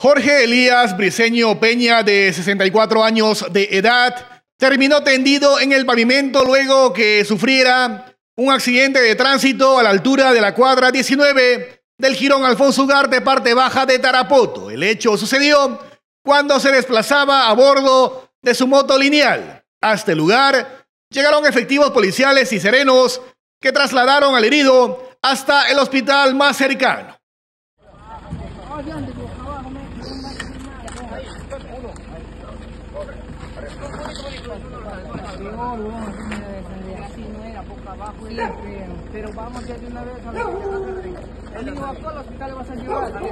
Jorge Elías Briceño Peña, de 64 años de edad, terminó tendido en el pavimento luego que sufriera un accidente de tránsito a la altura de la cuadra 19 del Girón Alfonso Ugarte, parte baja de Tarapoto. El hecho sucedió cuando se desplazaba a bordo de su moto lineal. Hasta el lugar llegaron efectivos policiales y serenos que trasladaron al herido hasta el hospital más cercano. Pero vamos ya de una vez a ver. El niño bajó al hospital, le vas a llevar.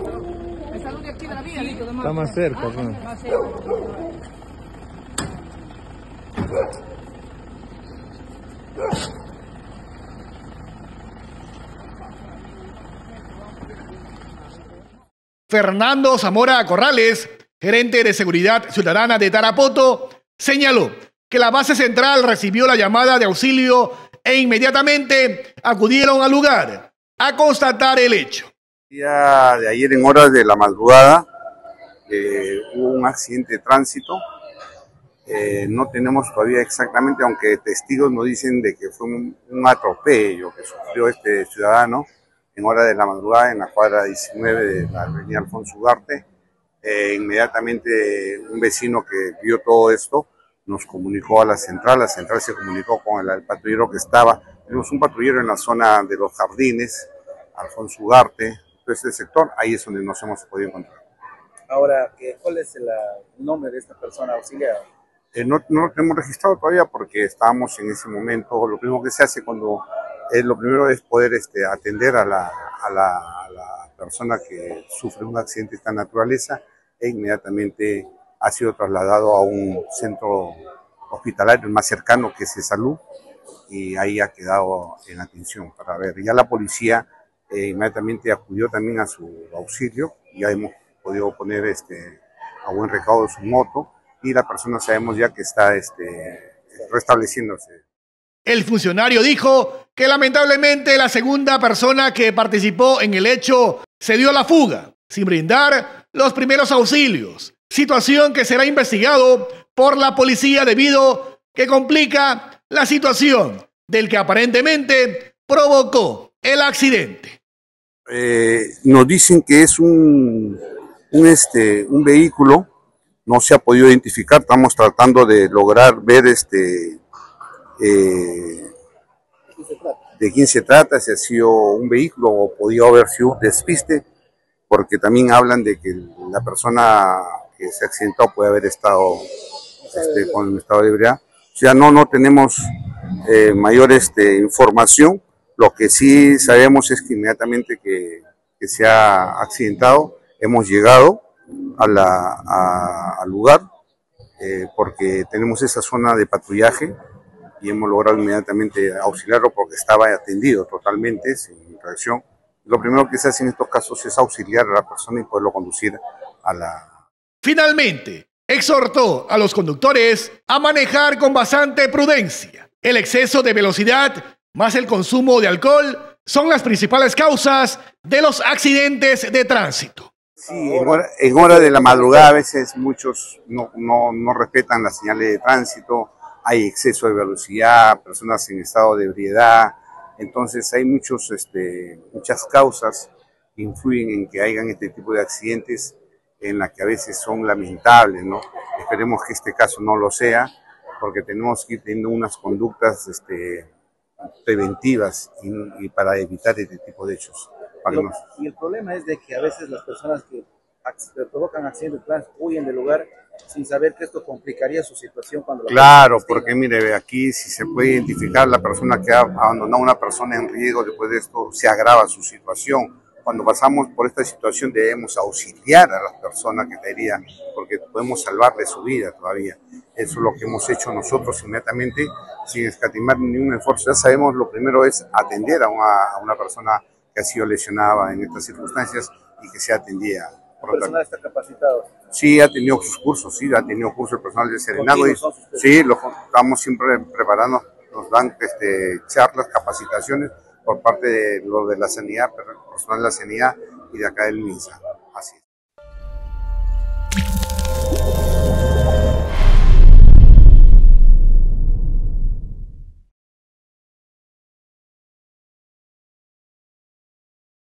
Me salude aquí de la vía. Está más cerca. Más cerca. Fernando Zamora Corrales, gerente de Seguridad Ciudadana de Tarapoto, señaló que la base central recibió la llamada de auxilio e inmediatamente acudieron al lugar a constatar el hecho. El día de ayer, en horas de la madrugada, hubo un accidente de tránsito. No tenemos todavía exactamente, aunque testigos nos dicen de que fue un atropello que sufrió este ciudadano en horas de la madrugada en la cuadra 19 de la avenida Alfonso Ugarte. Inmediatamente un vecino que vio todo esto nos comunicó a la central se comunicó con el patrullero que estaba. Tenemos un patrullero en la zona de los jardines, Alfonso Ugarte, todo este sector, ahí es donde nos hemos podido encontrar. Ahora, ¿cuál es el nombre de esta persona auxiliar? No lo hemos registrado todavía porque estábamos en ese momento. Lo primero que se hace cuando lo primero es poder atender a la persona que sufre un accidente de esta naturaleza e inmediatamente ha sido trasladado a un centro hospitalario más cercano, que es Cesalú, y ahí ha quedado en atención para ver. Ya la policía inmediatamente acudió también a su auxilio, ya hemos podido poner a buen recaudo su moto. Y la persona sabemos ya que está restableciéndose. El funcionario dijo que lamentablemente la segunda persona que participó en el hecho se dio a la fuga sin brindar los primeros auxilios, situación que será investigado por la policía debido que complica la situación del que aparentemente provocó el accidente. Nos dicen que es un vehículo. No se ha podido identificar, estamos tratando de lograr ver de quién se trata, si ha sido un vehículo o podía haber sido un despiste, porque también hablan de que la persona que se ha accidentado puede haber estado con estado de ebriedad. O sea, no tenemos mayor información. Lo que sí sabemos es que inmediatamente que se ha accidentado, hemos llegado al lugar, porque tenemos esa zona de patrullaje y hemos logrado inmediatamente auxiliarlo porque estaba atendido totalmente sin reacción. Lo primero que se hace en estos casos es auxiliar a la persona y poderlo conducir a la... Finalmente, exhortó a los conductores a manejar con bastante prudencia. El exceso de velocidad más el consumo de alcohol son las principales causas de los accidentes de tránsito. Sí, en hora de la madrugada a veces muchos no respetan las señales de tránsito, hay exceso de velocidad, personas en estado de ebriedad, entonces hay muchas causas que influyen en que hayan este tipo de accidentes en las que a veces son lamentables, ¿no? Esperemos que este caso no lo sea, porque tenemos que ir teniendo unas conductas preventivas y para evitar este tipo de hechos. Y el problema es de que a veces las personas que provocan accidentes de tránsito huyen del lugar sin saber que esto complicaría su situación cuando... Claro, porque mire, aquí si se puede identificar la persona que ha abandonado a una persona en riesgo, después de esto se agrava su situación. Cuando pasamos por esta situación debemos auxiliar a las personas que caerían, porque podemos salvarle su vida todavía. Eso es lo que hemos hecho nosotros inmediatamente, sin escatimar ningún esfuerzo. Ya sabemos, lo primero es atender a una persona que ha sido lesionada en estas circunstancias y que se atendía. ¿El personal está capacitado? Sí, ha tenido sus cursos, sí, ha tenido cursos el personal de Serenado. Sí, estamos siempre preparando, nos dan charlas, capacitaciones por parte de la sanidad, personal de la sanidad y de acá del MINSA. Así es.